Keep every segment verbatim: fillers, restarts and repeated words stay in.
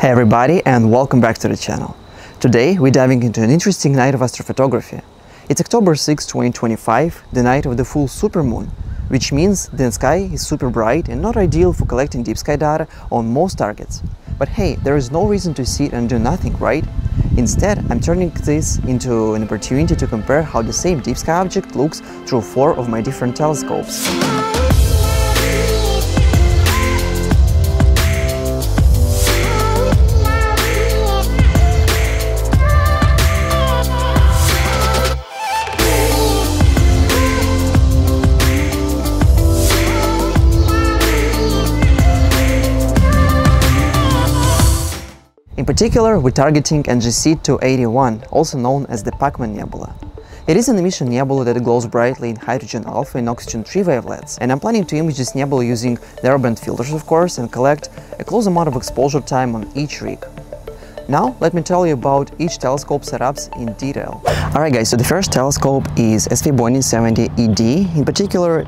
Hey everybody, and welcome back to the channel. Today we're diving into an interesting night of astrophotography. It's October sixth, twenty twenty-five, the night of the full supermoon, which means the sky is super bright and not ideal for collecting deep sky data on most targets. But hey, there is no reason to sit and do nothing, right? Instead, I'm turning this into an opportunity to compare how the same deep sky object looks through four of my different telescopes. In particular, we're targeting N G C two eighty-one, also known as the Pacman Nebula. It is an emission nebula that glows brightly in hydrogen, alpha and oxygen three wavelets, and I'm planning to image this nebula using narrowband filters, of course, and collect a close amount of exposure time on each rig. Now, let me tell you about each telescope setups in detail. Alright guys, so the first telescope is SvBony seventy E D, in particular...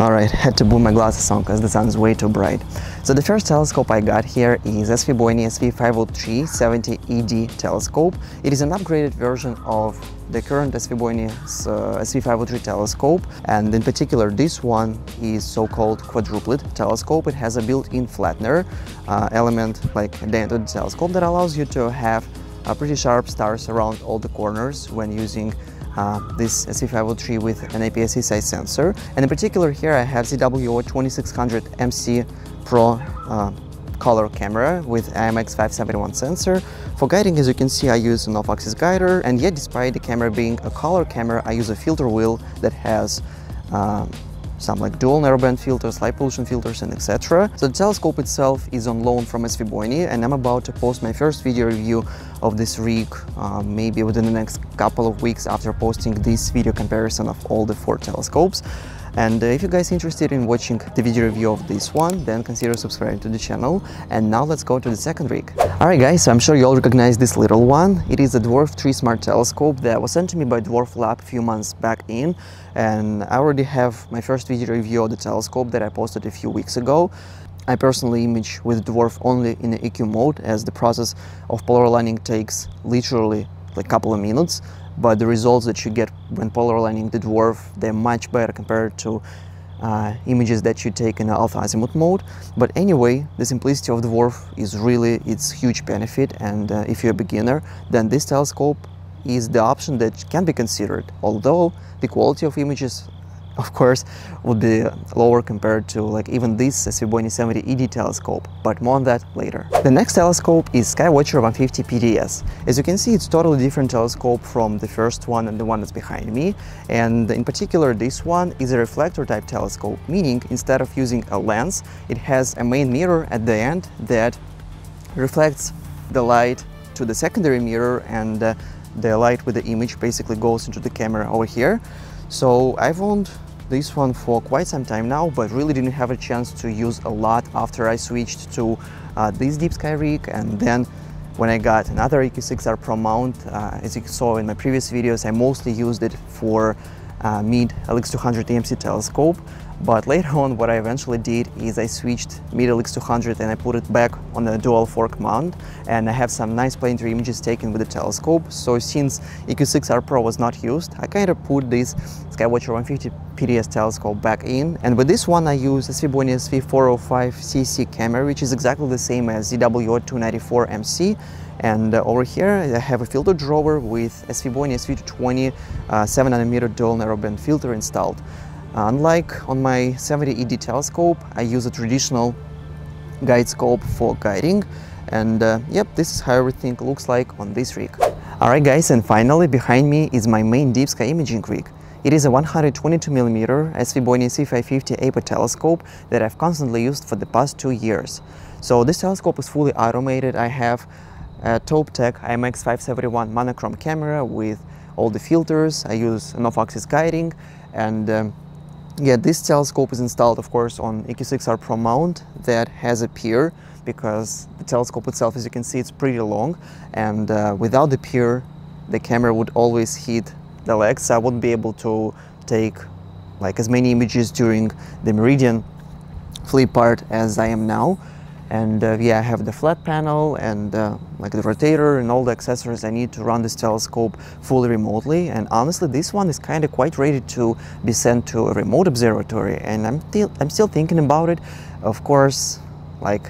Alright, had to put my glasses on because the sun's way too bright. So the first telescope I got here is SvBony S V five oh three seventy E D telescope. It is an upgraded version of the current SvBony uh, S V five oh three telescope, and in particular this one is so-called quadruplet telescope. It has a built-in flattener uh, element like at the end of the telescope that allows you to have uh, pretty sharp stars around all the corners when using Uh, this S V five oh three with an A P S C size sensor. And in particular here I have Z W O twenty-six hundred M C Pro uh, color camera with I M X five seventy-one sensor. For guiding, as you can see, I use an off-axis guider, and yet despite the camera being a color camera, I use a filter wheel that has uh, some like dual narrowband filters, light pollution filters, and et cetera. So the telescope itself is on loan from SvBony, and I'm about to post my first video review of this rig, uh, maybe within the next couple of weeks after posting this video comparison of all the four telescopes. And uh, if you guys are interested in watching the video review of this one, then consider subscribing to the channel. And now let's go to the second rig. Alright guys, so I'm sure you all recognize this little one. It is a Dwarf three Smart telescope that was sent to me by Dwarf Lab a few months back in. And I already have my first video review of the telescope that I posted a few weeks ago. I personally image with Dwarf only in the E Q mode, as the process of polar aligning takes literally like a couple of minutes. But the results that you get when polar aligning the Dwarf, they're much better compared to uh, images that you take in alpha azimuth mode. But anyway, the simplicity of Dwarf is really its huge benefit, and uh, if you're a beginner, then this telescope is the option that can be considered, although the quality of images, of course, would be lower compared to like even this SvBony seventy E D telescope, but more on that later. The next telescope is Sky-Watcher one fifty P D S. As you can see, it's totally different telescope from the first one and the one that's behind me, and in particular this one is a reflector type telescope, meaning instead of using a lens, it has a main mirror at the end that reflects the light to the secondary mirror, and uh, the light with the image basically goes into the camera over here. So I've owned this one for quite some time now, but really didn't have a chance to use a lot after I switched to uh, this deep sky rig, and then when I got another E Q six R Pro mount, uh, as you saw in my previous videos, I mostly used it for uh, Meade L X two hundred A M C telescope. But later on, what I eventually did is I switched Meade L X two hundred and I put it back on a dual fork mount, and I have some nice planetary images taken with the telescope. So since E Q six R Pro was not used, I kind of put this Sky-Watcher one fifty P D S telescope back in, and with this one I use SvBony S V four oh five C C camera, which is exactly the same as Z W O two ninety-four M C. And uh, over here I have a filter drawer with SvBony S V two twenty uh, seven nanometer dual narrowband filter installed. Unlike on my seventy E D telescope, I use a traditional guide scope for guiding, and uh, yep, this is how everything looks like on this rig. Alright guys, and finally behind me is my main deep sky imaging rig. It is a one hundred twenty-two millimeter SvBony S V five fifty A P O telescope that I've constantly used for the past two years. So this telescope is fully automated. I have a ToupTek I M X five seventy-one monochrome camera with all the filters. I use an off-axis guiding, and um, yeah, this telescope is installed, of course, on E Q six R Pro mount that has a pier, because the telescope itself, as you can see, it's pretty long, and uh, without the pier, the camera would always hit the legs, so I wouldn't be able to take like as many images during the meridian flip part as I am now. And uh, yeah, I have the flat panel and uh, like the rotator and all the accessories I need to run this telescope fully remotely. And honestly, this one is kind of quite ready to be sent to a remote observatory, and I'm still I'm still thinking about it. Of course, like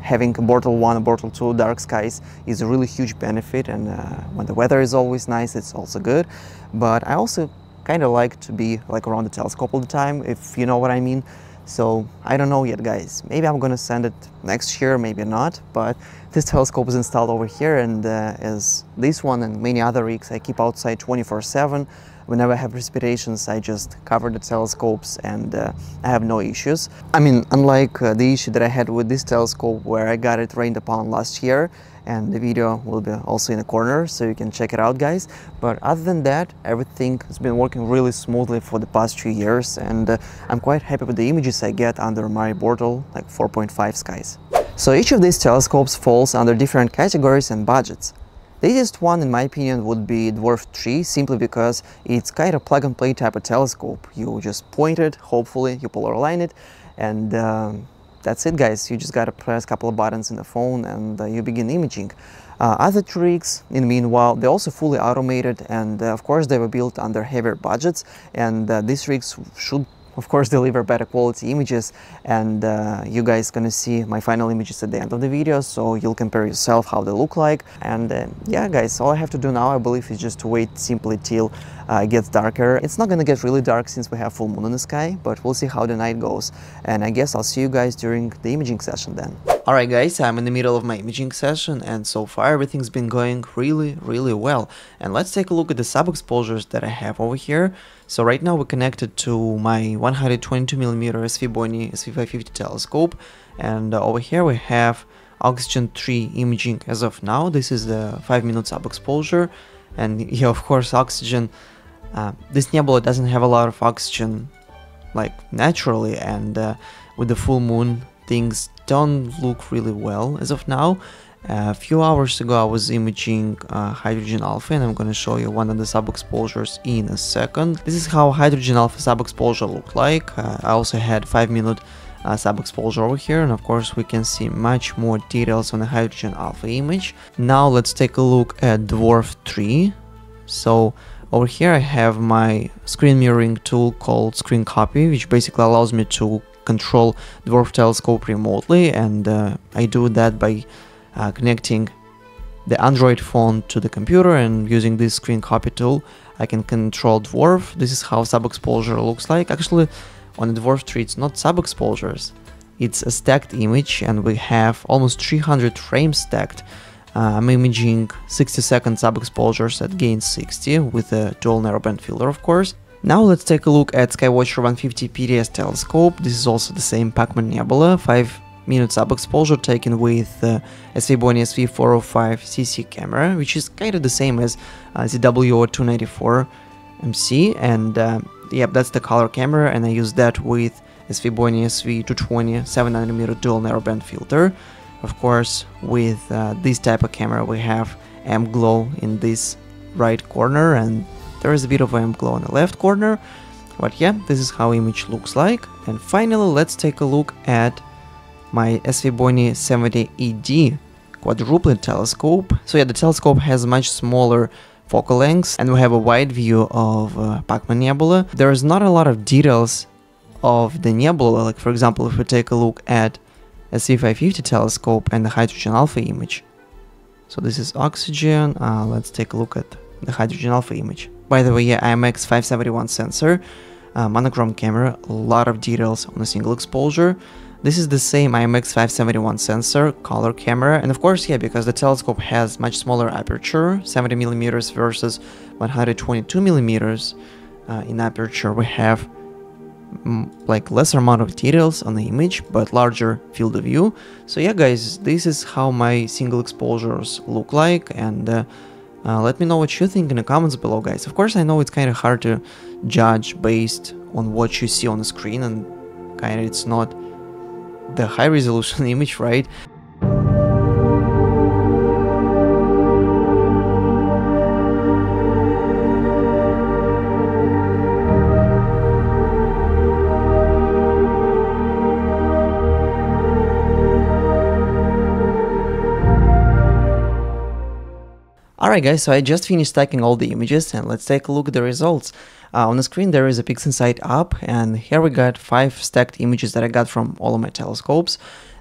having Bortle one, Bortle two dark skies is a really huge benefit, and uh, when the weather is always nice, it's also good. But I also kind of like to be like around the telescope all the time, if you know what I mean. So I don't know yet, guys. Maybe I'm gonna send it next year, maybe not, but this telescope is installed over here, and uh, as this one and many other rigs I keep outside twenty-four seven. Whenever I have precipitations, I just cover the telescopes, and uh, I have no issues. I mean, unlike uh, the issue that I had with this telescope where I got it rained upon last year, and the video will be also in the corner, so you can check it out, guys. But other than that, everything has been working really smoothly for the past few years, and uh, I'm quite happy with the images I get under my Bortle, like four point five skies. So each of these telescopes falls under different categories and budgets. The easiest one, in my opinion, would be Dwarf three, simply because it's kind of plug-and-play type of telescope. You just point it, hopefully you polar align it, and uh, that's it, guys. You just gotta press a couple of buttons in the phone, and uh, you begin imaging. Uh, other rigs, in the meanwhile, they're also fully automated, and uh, of course they were built under heavier budgets, and uh, these rigs should of course deliver better quality images, and uh, you guys gonna see my final images at the end of the video, so you'll compare yourself how they look like. And uh, yeah, guys, all I have to do now, I believe, is just to wait simply till uh, it gets darker. It's not gonna get really dark since we have full moon in the sky, but we'll see how the night goes, and I guess I'll see you guys during the imaging session then. Alright, guys, I'm in the middle of my imaging session, and so far everything's been going really, really well. And let's take a look at the sub-exposures that I have over here. So right now we're connected to my one hundred twenty-two millimeter SvBony S V five fifty telescope, and uh, over here we have Oxygen three imaging as of now. This is the five minute sub-exposure, and yeah, of course, oxygen... Uh, this nebula doesn't have a lot of oxygen, like, naturally, and uh, with the full moon, things don't look really well as of now. Uh, a few hours ago I was imaging uh, hydrogen alpha, and I'm going to show you one of the sub-exposures in a second. This is how hydrogen alpha sub-exposure looked like. Uh, I also had five minute uh, sub-exposure over here, and of course we can see much more details on the hydrogen alpha image. Now let's take a look at Dwarf three. So over here I have my screen mirroring tool called Screen Copy, which basically allows me to control Dwarf telescope remotely, and uh, I do that by Uh, connecting the Android phone to the computer, and using this screen copy tool I can control Dwarf. This is how sub-exposure looks like. Actually, on the Dwarf three it's not sub-exposures, it's a stacked image, and we have almost three hundred frames stacked. uh, I'm imaging sixty second sub-exposures at gain sixty with a dual narrowband filter, of course. Now let's take a look at Sky-Watcher one fifty P D S telescope. This is also the same Pacman Nebula, five minute sub-exposure taken with uh, SvBony S V four oh five C C camera, which is kind of the same as uh, Z W O two ninety-four M C, and uh, yep, that's the color camera, and I use that with SvBony S V two twenty seven hundred millimeter dual narrowband filter. Of course, with uh, this type of camera we have M glow in this right corner, and there is a bit of M glow in the left corner, but yeah, this is how image looks like. And finally, let's take a look at my SvBony seventy E D quadruplet telescope. So yeah, the telescope has much smaller focal lengths, and we have a wide view of uh, Pacman Nebula. There is not a lot of details of the nebula, like for example if we take a look at S V five fifty telescope and the hydrogen alpha image. So this is oxygen, uh, let's take a look at the hydrogen alpha image. By the way, yeah, I M X five seventy-one sensor, uh, monochrome camera, a lot of details on a single exposure. This is the same I M X five seventy-one sensor, color camera, and of course, yeah, because the telescope has much smaller aperture, seventy millimeters versus one hundred twenty-two millimeters uh, in aperture, we have mm, like lesser amount of details on the image, but larger field of view. So yeah, guys, this is how my single exposures look like, and uh, uh, let me know what you think in the comments below, guys. Of course, I know it's kind of hard to judge based on what you see on the screen, and kind of it's not the high resolution image, right? Alright guys, so I just finished stacking all the images and let's take a look at the results. Uh, on the screen there is a PixInsight app, and here we got five stacked images that I got from all of my telescopes.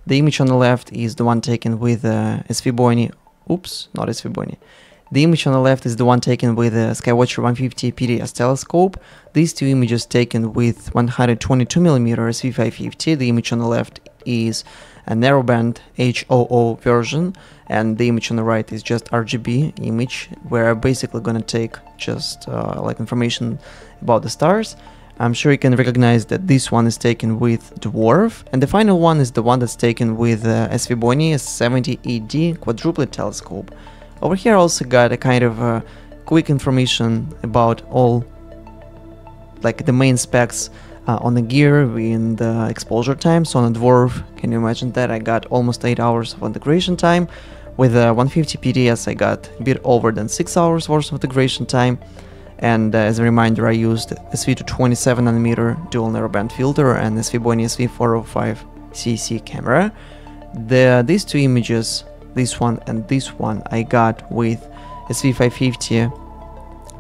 The image on the left is the one taken with uh, SvBony, oops, not SvBony. The image on the left is the one taken with a Sky-Watcher one fifty P D S telescope. These two images taken with one twenty-two millimeter S V five fifty. The image on the left is a narrowband H O O version, and the image on the right is just R G B image, where I'm basically gonna take just uh, like information about the stars. I'm sure you can recognize that this one is taken with Dwarf, and the final one is the one that's taken with uh, SvBony seventy E D quadruplet telescope. Over here I also got a kind of uh, quick information about all like the main specs uh, on the gear in the exposure time. So on a Dwarf, can you imagine that, I got almost eight hours of integration time. With a one fifty P D S I got a bit over than six hours worth of integration time. And uh, as a reminder, I used S V two twenty-seven nanometer dual narrowband filter and SvBony S V four oh five C C camera. The, these two images, this one and this one, I got with S V five fifty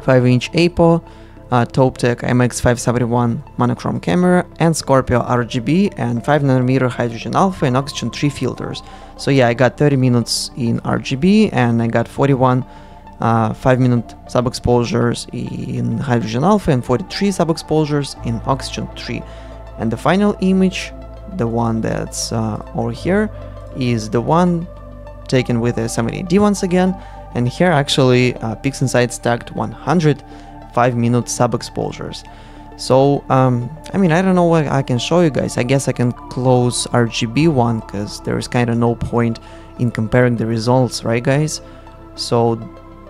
five inch A P O, uh, ToupTek I M X five seventy-one monochrome camera, and Scorpio R G B, and five nanometer hydrogen alpha and oxygen three filters. So yeah, I got thirty minutes in R G B, and I got forty-one uh, five minute sub-exposures in hydrogen alpha and forty-three sub-exposures in oxygen three. And the final image, the one that's uh, over here, is the one taken with a seventy D once again, and here actually uh, PixInsight stacked one hundred five minute sub exposures. So um, I mean, I don't know what I can show you guys. I guess I can close R G B one, because there is kind of no point in comparing the results, right guys? So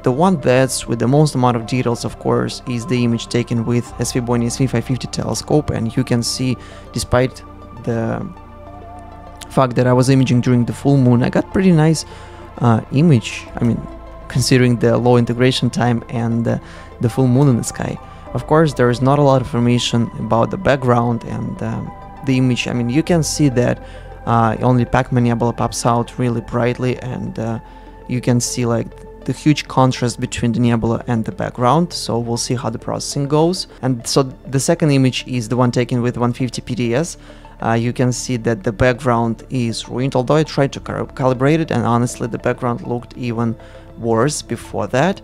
the one that's with the most amount of details, of course, is the image taken with SvBony S V five fifty telescope, and you can see, despite the fact that I was imaging during the full moon, I got pretty nice uh, image. I mean, considering the low integration time and uh, the full moon in the sky. Of course, there is not a lot of information about the background and um, the image. I mean, you can see that uh, only Pacman Nebula pops out really brightly, and uh, you can see like the huge contrast between the nebula and the background. So we'll see how the processing goes. And so the second image is the one taken with one fifty P D S. Uh, you can see that the background is ruined, although I tried to cal calibrate it, and honestly the background looked even worse before that.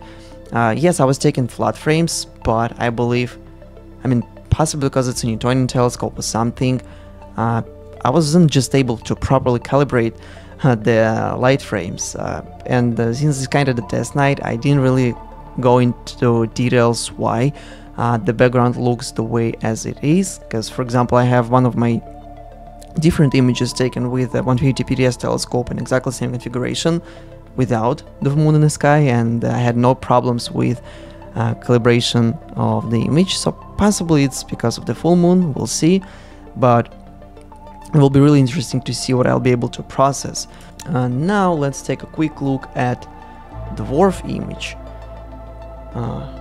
Uh, yes, I was taking flat frames, but I believe, I mean, possibly because it's a Newtonian telescope or something, uh, I wasn't just able to properly calibrate uh, the uh, light frames. Uh, and uh, since it's kind of the test night, I didn't really go into details why uh, the background looks the way as it is, because for example I have one of my different images taken with a one fifty P D S telescope in exactly the same configuration without the moon in the sky, and I had no problems with uh, calibration of the image. So possibly it's because of the full moon, we'll see, but it will be really interesting to see what I'll be able to process. Uh, now let's take a quick look at the Dwarf image. Uh,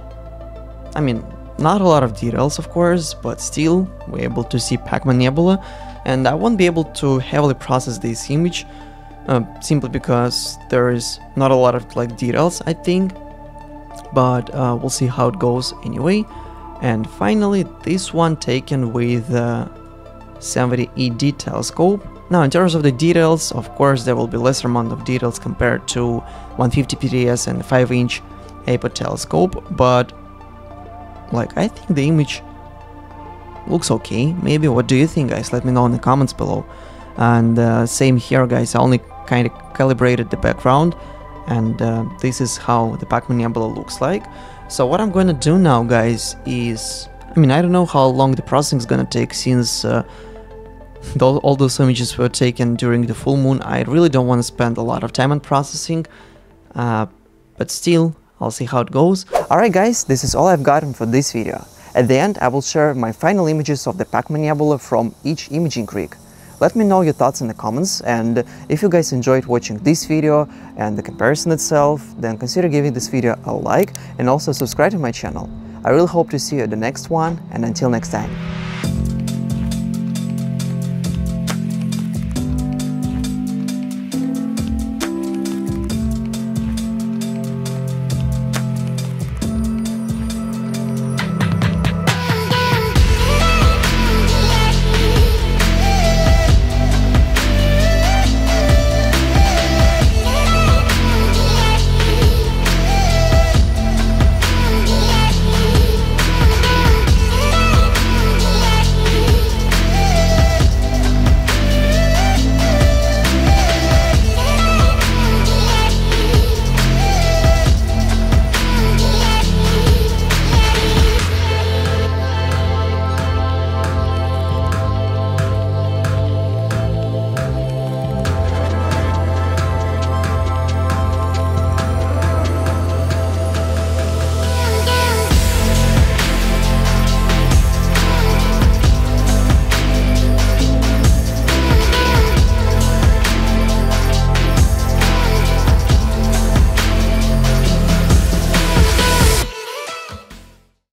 I mean, not a lot of details of course, but still we're able to see Pacman Nebula. And I won't be able to heavily process this image, uh, simply because there is not a lot of like details, I think. But uh, we'll see how it goes anyway. And finally, this one taken with uh, seventy E D telescope. Now, in terms of the details, of course, there will be lesser amount of details compared to one fifty P D S and five inch A P O telescope. But like, I think the image looks okay, maybe. What do you think guys? Let me know in the comments below. And uh, same here guys, I only kind of calibrated the background, and uh, this is how the Pacman Nebula looks like. So what I'm gonna do now guys is, I mean, I don't know how long the processing is gonna take, since uh, though all those images were taken during the full moon, I really don't want to spend a lot of time on processing, uh, but still I'll see how it goes. Alright guys, this is all I've gotten for this video. At the end, I will share my final images of the Pacman Nebula from each imaging rig. Let me know your thoughts in the comments, and if you guys enjoyed watching this video and the comparison itself, then consider giving this video a like and also subscribe to my channel. I really hope to see you at the next one, and until next time.